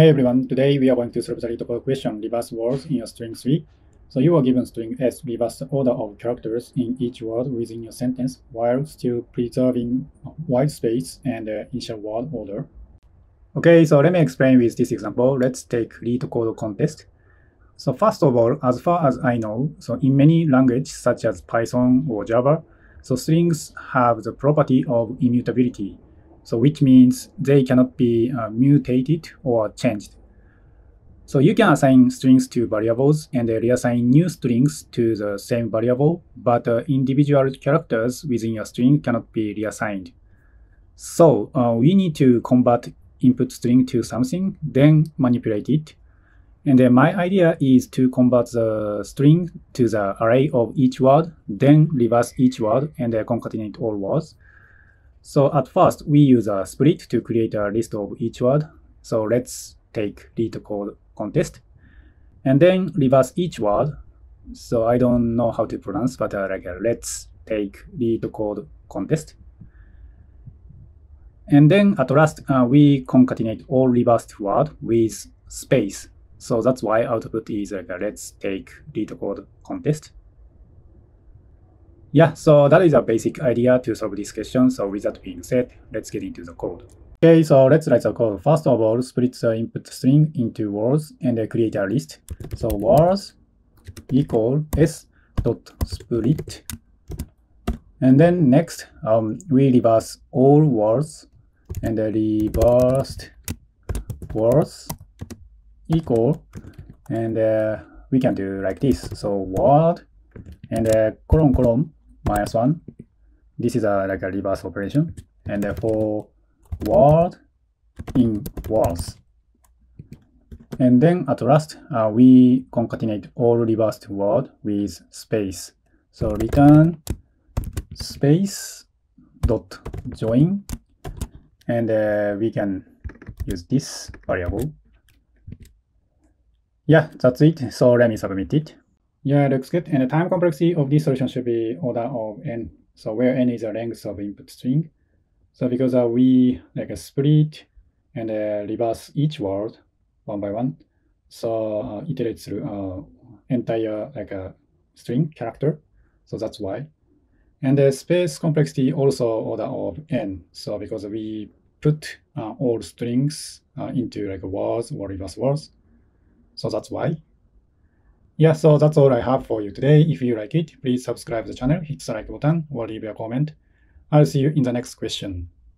Hey everyone, today we are going to solve the LeetCode question reverse words in a string 3. So you are given string S, reverse the order of characters in each word within your sentence while still preserving white space and initial word order. Okay, so let me explain with this example. Let's take LeetCode contest. So first of all, as far as I know, so in many languages such as Python or Java, so strings have the property of immutability. So which means they cannot be mutated or changed. So you can assign strings to variables and reassign new strings to the same variable, but individual characters within your string cannot be reassigned. So we need to convert input string to something, then manipulate it. And then my idea is to convert the string to the array of each word, then reverse each word and concatenate all words. So at first, we use a split to create a list of each word. So let's take LeetCode contest and then reverse each word. So I don't know how to pronounce, but let's take LeetCode contest. And then at last, we concatenate all reversed word with space. So that's why output is let's take LeetCode contest. Yeah, so that is a basic idea to solve this question. So with that being said, let's get into the code. Okay, so let's write the code. First of all, split the input string into words and create a list. So words equal s.split. And then next, we reverse all words and reversed words equal. And we can do like this. So word and colon colon -1. This is like a reverse operation. And for word in words. And then at last, we concatenate all reversed word with space. So return space dot join. And we can use this variable. Yeah, that's it. So let me submit it. Yeah, looks good. And the time complexity of this solution should be order of n. So where n is the length of input string. So because we split and reverse each word one by one, so iterate through entire string character. So that's why. And the space complexity also order of n. So because we put all strings into words or reverse words. So that's why. Yeah, so that's all I have for you today. If you like it, please subscribe to the channel, hit the like button, or leave a comment. I'll see you in the next question.